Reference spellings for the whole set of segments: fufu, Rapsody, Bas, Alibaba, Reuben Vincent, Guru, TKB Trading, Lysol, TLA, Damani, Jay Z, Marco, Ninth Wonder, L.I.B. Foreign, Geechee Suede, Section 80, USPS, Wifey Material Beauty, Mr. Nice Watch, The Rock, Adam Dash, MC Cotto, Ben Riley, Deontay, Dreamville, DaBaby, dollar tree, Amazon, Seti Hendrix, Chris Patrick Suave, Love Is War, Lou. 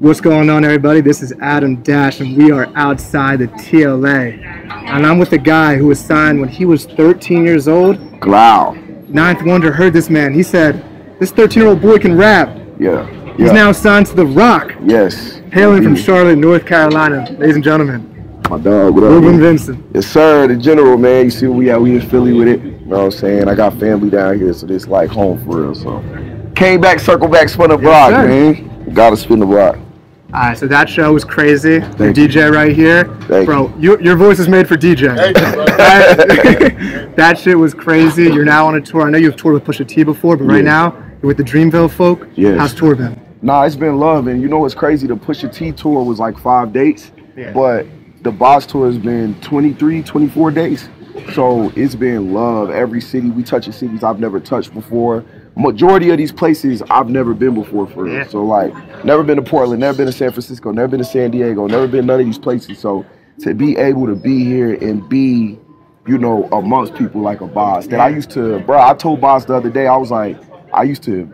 What's going on, everybody? This is Adam Dash, and we are outside the TLA. And I'm with a guy who was signed when he was 13 years old. Wow. Ninth Wonder heard this man. He said, this 13-year-old boy can rap. Yeah. He's now signed to The Rock. Yes. Hailing from Charlotte, North Carolina. Ladies and gentlemen. My dog, what up? Reuben Vincent. Yes, sir. The General, man. You see where we at? We in Philly with it. You know what I'm saying? I got family down here, so this like home for real. So came back, circled back, spun the block, man. Gotta spin the block. Alright, so that show was crazy. The DJ right here. Bro, your voice is made for DJ. Thank you, bro. That shit was crazy. You're now on a tour. I know you've toured with Pusha T before, but right now, you're with the Dreamville folk. Yes. How's tour been? Nah, it's been love. And you know what's crazy? The Pusha T tour was like 5 dates, but the Bas tour has been 23, 24 days. So it's been love. Every city, we touching cities I've never touched before. Majority of these places I've never been before for real. So like, never been to Portland, never been to San Francisco, never been to San Diego, never been none of these places. So to be able to be here and be, you know, amongst people like a Bas that I used to, bro, I told Bas the other day, I was like, I used to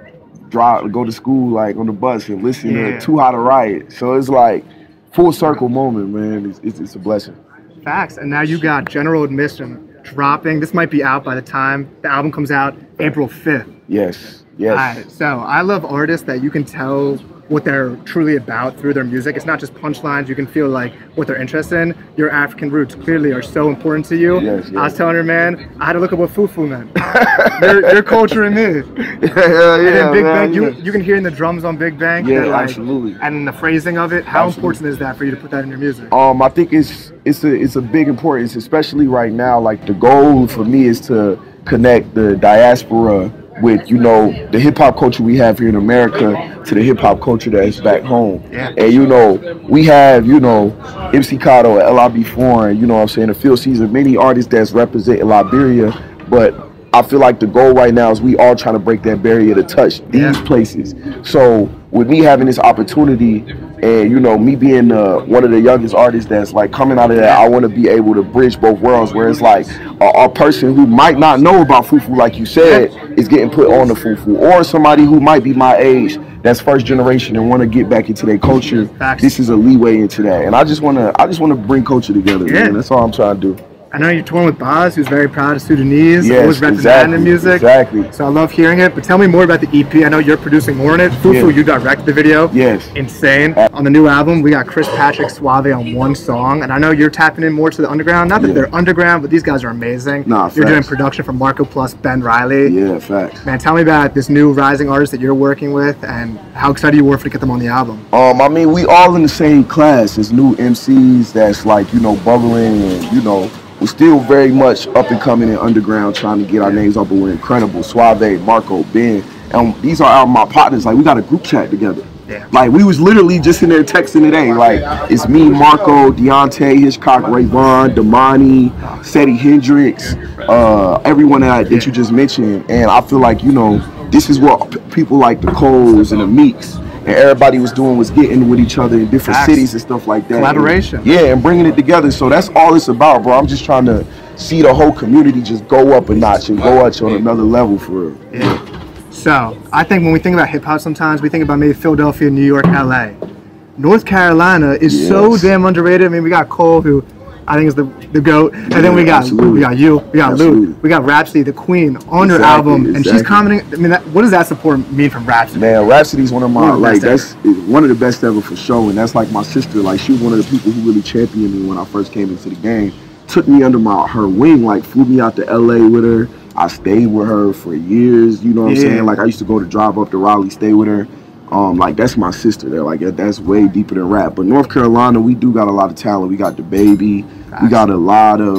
drive, go to school like on the bus and listen to Too Hot to Riot. So it's like full circle moment, man. It's a blessing. Facts. And now you got General Admission dropping. This might be out by the time the album comes out, April 5th. Yes, yes. All right, so I love artists that you can tell what they're truly about through their music. It's not just punchlines. You can feel like what they're interested in. Your African roots clearly are so important to you. Yes, yes. I was telling her, man, I had to look up what fufu meant. your culture and me. And Big Bang, you can hear in the drums on Big Bang. Yeah, like, absolutely. And the phrasing of it. How important is that for you to put that in your music? I think it's a big importance, especially right now. Like the goal for me is to connect the diaspora with, you know, the hip-hop culture we have here in America to the hip-hop culture that is back home. And, you know, we have, you know, MC Cotto, L.I.B. Foreign, you know what I'm saying, the field season, many artists that's representing Liberia, but I feel like the goal right now is we all trying to break that barrier to touch these places. So with me having this opportunity and, you know, me being one of the youngest artists that's like coming out of that, I want to be able to bridge both worlds where it's like a person who might not know about fufu, like you said, is getting put on the fufu, or somebody who might be my age that's first generation and want to get back into their culture. This is a leeway into that. And I just want to bring culture together, man. That's all I'm trying to do. I know you're touring with Bas, who's very proud of Sudanese, always representing music. Exactly. So I love hearing it. But tell me more about the EP. I know you're producing more on it. Fufu, you direct the video. Yes. Insane. On the new album, we got Chris Patrick Suave on one song. And I know you're tapping in more to the underground. Not that they're underground, but these guys are amazing. Nah, you're doing production from Marco plus Ben Riley. Yeah, facts. Man, tell me about this new rising artist that you're working with and how excited you were to get them on the album. I mean, we all in the same class. It's new MCs that's like, you know, bubbling and, you know, we're still very much up and coming and underground, trying to get our names up, but we're incredible. Suave, Marco, Ben, and these are my partners. Like, we got a group chat together. Like, we was literally just in there texting today. Like, it's me, Marco, Deontay, Hitchcock, Ray Vaughn, Damani, Seti Hendrix, everyone that you just mentioned. And I feel like, you know, this is what people like the Coles and the Meeks and everybody was doing was getting with each other in different cities and stuff like that. Collaboration. And, and bringing it together. So that's all it's about, bro. I'm just trying to see the whole community just go up a notch and go up on another level for real. So I think when we think about hip hop sometimes, we think about maybe Philadelphia, New York, LA. North Carolina is so damn underrated. I mean, we got Cole, who I think is the GOAT, and then we got we got you, we got Lou, we got Rapsody, the Queen, on her album, and she's commenting. I mean, what does that support mean from Rapsody? Man, Rapsody's one of my that's one of the best ever for sure, and that's like my sister. Like, she was one of the people who really championed me when I first came into the game. Took me under her wing, like flew me out to LA with her. I stayed with her for years. You know what I'm saying? Like, I used to drive up to Raleigh, stay with her. Like, that's my sister there. Like, that's way deeper than rap. But North Carolina, we do got a lot of talent. We got DaBaby. We got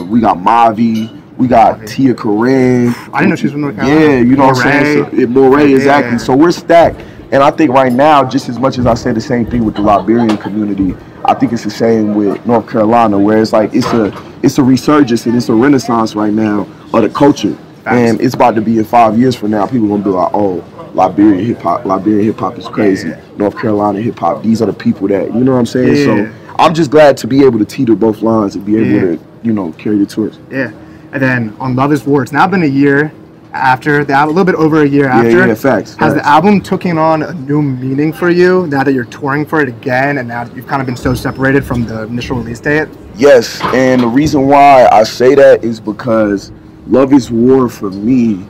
we got Mavi. We got Tia Corrine. I didn't know she was from North Carolina. Yeah, you know what I'm saying? So, Moray, exactly. So we're stacked. And I think right now, just as much as I said the same thing with the Liberian community, I think it's the same with North Carolina, where it's like it's a resurgence and it's a renaissance right now of the culture. And it's about to be in 5 years from now, people gonna be like, oh, Liberian hip hop is crazy. North Carolina hip hop, these are the people that, you know what I'm saying? So I'm just glad to be able to teeter both lines and be able to, you know, carry the torch. And then on Love Is War, it's now been a year after the album, a little bit over a year after. Yeah, facts. Has the album taken on a new meaning for you now that you're touring for it again, and now that you've kind of been so separated from the initial release date? Yes, and the reason why I say that is because Love Is War for me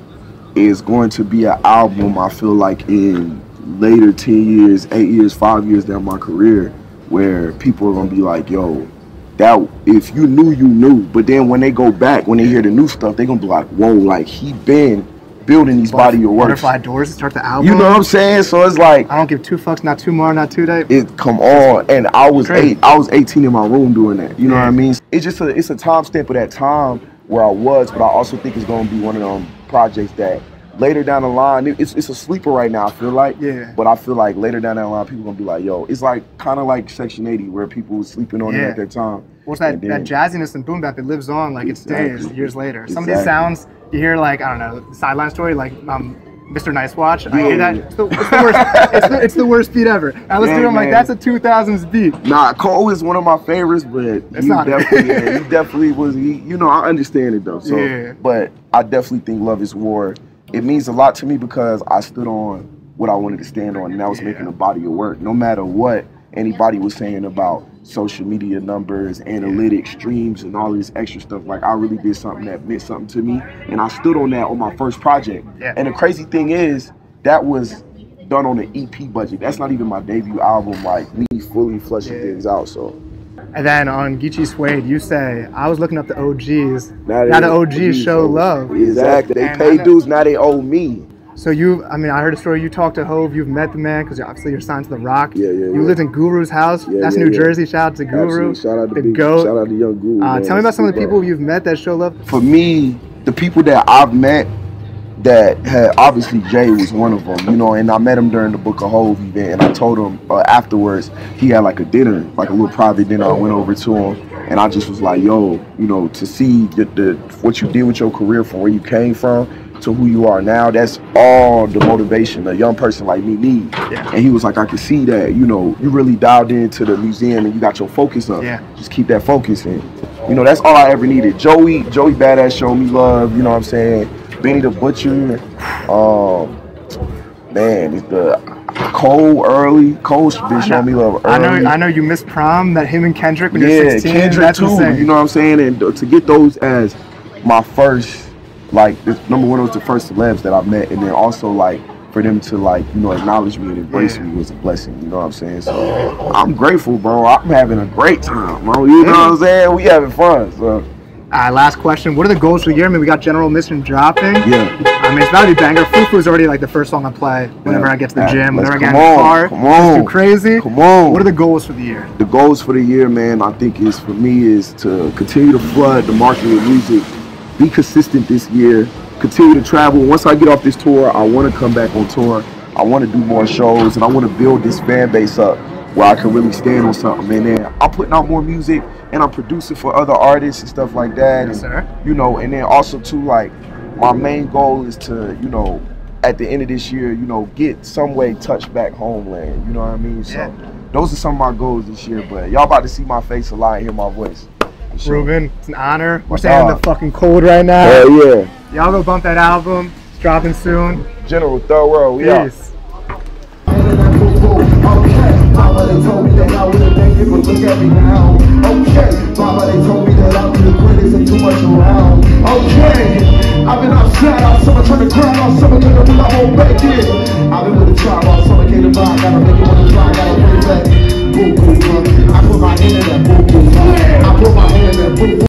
is going to be an album I feel like in later 10 years, 8 years, 5 years down my career, where people are going to be like, yo, that if you knew, you knew. But then when they go back, when they hear the new stuff, they're going to be like, whoa, like he been building these body of work. Butterfly Doors to start the album. You know what I'm saying? So it's like, I don't give two fucks, not tomorrow, not today. It come on. And I was eighteen in my room doing that. You know what I mean? It's just a, it's a time stamp of that time where I was, but I also think it's going to be one of them projects that later down the line, it's a sleeper right now, I feel like. Yeah. But I feel like later down the line, people gonna be like, yo, it's like kind of like Section 80, where people was sleeping on it at their time. What's that, that jazziness and boom bap, it lives on like its days, years later. Some of these sounds, you hear like, I don't know, Sideline Story, like Mr. Nice Watch. I hear that. It's the worst, it's the worst beat ever. I listen to him like, that's a 2000s beat. Nah, Cole is one of my favorites, but he definitely, he definitely was, you know, I understand it though. So, but I definitely think Love Is War, it means a lot to me because I stood on what I wanted to stand on, and I was making a body of work. No matter what anybody was saying about social media numbers, analytics, streams, and all this extra stuff, like I really did something that meant something to me, and I stood on that on my first project. And the crazy thing is, that was done on an EP budget. That's not even my debut album, like me fully fleshing things out, so. And then on Geechee Suede, you say, I was looking up the OGs. Now the OGs show love. Exactly. They pay dues, now they owe me. So you, I mean, I heard a story. You talked to Hove. You've met the man because obviously you're signed to The Rock. You lived in Guru's house. That's New Jersey. Shout out to Guru. Absolutely. Shout out to the GOAT. Shout out to young Guru. Tell me about some of the people you've met that show love. For me, the people that I've met that had, obviously Jay was one of them, you know, and I met him during the Book of Hove event, and I told him afterwards, he had like a dinner, like a little private dinner. I went over to him and I just was like, yo, you know, to see what you did with your career from where you came from to who you are now, that's all the motivation a young person like me needs. And he was like, I can see that, you know, you really dialed into the museum and you got your focus up. Just keep that focus in. You know, that's all I ever needed. Joey Badass showed me love, you know what I'm saying? Benny the Butcher, man, it's the Cole's been showing me love early. I know you missed prom, that him and Kendrick when you were 16. Yeah, Kendrick that's too, insane. You know what I'm saying? And to get those as my first, like, number one was the first celebs that I met, and then also, like, for them to, like, you know, acknowledge me and embrace me was a blessing, you know what I'm saying? So, I'm grateful, bro. I'm having a great time, bro. You know what I'm saying? We having fun, so. All right, last question. What are the goals for the year? I mean, we got General Admission dropping. I mean, it's about to be banger. Fufu is already like the first song I play whenever I get to the gym, whenever I get in the car. It's too crazy. What are the goals for the year? The goals for the year, man, I think is for me is to continue to flood the market with music, be consistent this year, continue to travel. Once I get off this tour, I want to come back on tour. I want to do more shows, and I want to build this fan base up where I can really stand on something. And then I'm putting out more music, and I'm producing for other artists and stuff like that. Yes, sir. You know, and then also too, like, my main goal is to, you know, at the end of this year, you know, get some way touch back homeland. You know what I mean? So those are some of my goals this year, but y'all about to see my face a lot and hear my voice. Sure. Reuben, it's an honor. We're standing in the fucking cold right now. Y'all go bump that album. It's dropping soon. General Third World, we out. Mama, they told me that I would have made it, but look at me now. Mama, they told me that I would have quit, it ain't too much around. I've been outside all summer trying to grind, all summer trying to do my whole bacon.